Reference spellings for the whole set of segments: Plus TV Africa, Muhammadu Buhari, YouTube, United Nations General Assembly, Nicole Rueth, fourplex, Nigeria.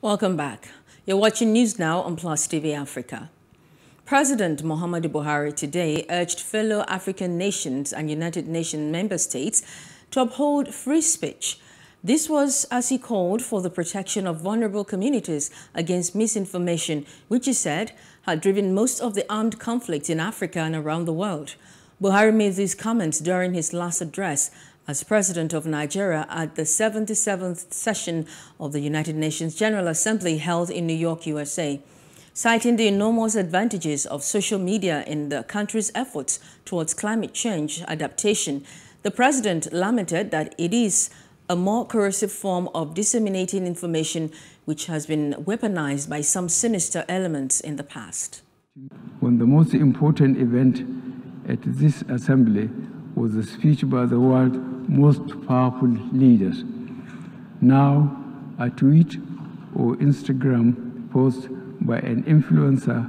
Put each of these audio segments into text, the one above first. Welcome back. You're watching News Now on Plus TV Africa. President Muhammadu Buhari today urged fellow African nations and United Nations member states to uphold free speech. This was as he called for the protection of vulnerable communities against misinformation, which he said had driven most of the armed conflict in Africa and around the world. Buhari made these comments during his last address as president of Nigeria at the 77th session of the United Nations General Assembly held in New York, USA, citing the enormous advantages of social media in the country's efforts towards climate change adaptation. The president lamented that it is a more corrosive form of disseminating information which has been weaponized by some sinister elements in the past. When the most important event at this assembly was a speech by the world's most powerful leaders. Now, a tweet or Instagram post by an influencer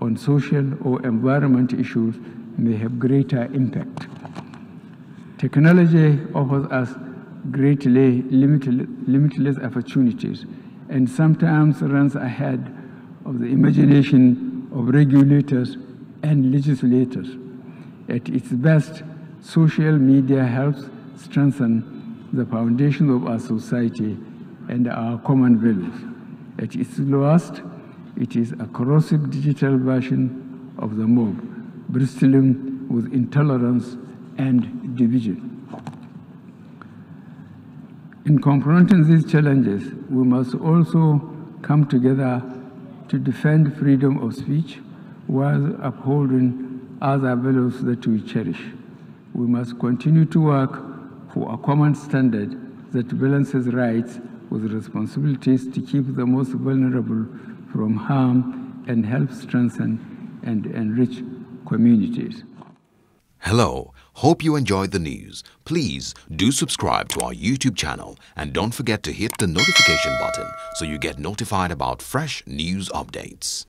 on social or environment issues may have greater impact. Technology offers us greatly limitless opportunities and sometimes runs ahead of the imagination of regulators and legislators. At its best, social media helps strengthen the foundation of our society and our common values. At its lowest, it is a corrosive digital version of the mob, bristling with intolerance and division. In confronting these challenges, we must also come together to defend freedom of speech while upholding other values that we cherish. We must continue to work for a common standard that balances rights with responsibilities to keep the most vulnerable from harm and help strengthen and enrich communities. Hello, hope you enjoyed the news. Please do subscribe to our YouTube channel and don't forget to hit the notification button so you get notified about fresh news updates.